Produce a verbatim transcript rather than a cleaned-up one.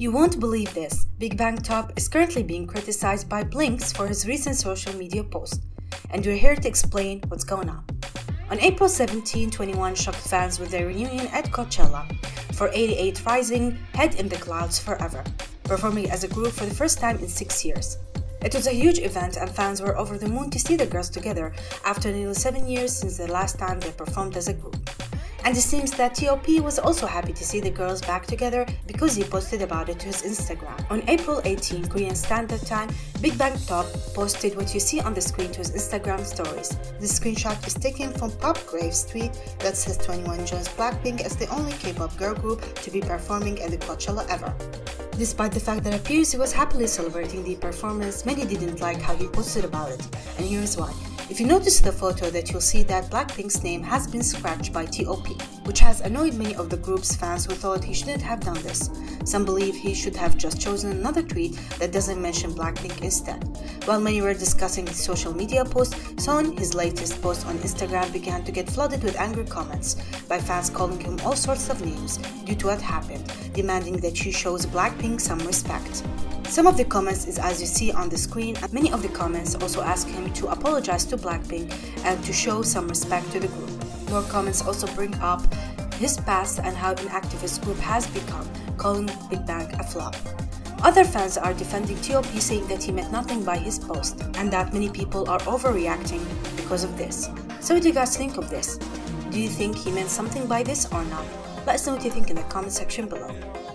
You won't believe this, Big Bang T O P is currently being criticized by Blinks for his recent social media post, and we're here to explain what's going on. On April seventeenth, twenty-one shocked fans with their reunion at Coachella for eighty-eight rising, Head in the Clouds Forever, performing as a group for the first time in six years. It was a huge event and fans were over the moon to see the girls together after nearly seven years since the last time they performed as a group. And it seems that T O P was also happy to see the girls back together because he posted about it to his Instagram. On April eighteenth, Korean Standard Time, Big Bang T O P posted what you see on the screen to his Instagram stories. This screenshot is taken from Pop Graves' tweet that says twenty-one joins BLACKPINK as the only K-pop girl group to be performing at the Coachella ever. Despite the fact that it appears he was happily celebrating the performance, many didn't like how he posted about it, and here's why. If you notice the photo that you'll see that BLACKPINK's name has been scratched by T O P, which has annoyed many of the group's fans who thought he shouldn't have done this. Some believe he should have just chosen another tweet that doesn't mention BLACKPINK instead. While many were discussing the social media post, Son, his latest post on Instagram began to get flooded with angry comments by fans calling him all sorts of names due to what happened, demanding that he shows BLACKPINK some respect. Some of the comments is as you see on the screen, and many of the comments also ask him to apologize to BLACKPINK and to show some respect to the group. More comments also bring up his past and how an activist group has become, calling Big Bang a flop. Other fans are defending T O P, saying that he meant nothing by his post and that many people are overreacting because of this. So what do you guys think of this? Do you think he meant something by this or not? Let us know what you think in the comment section below.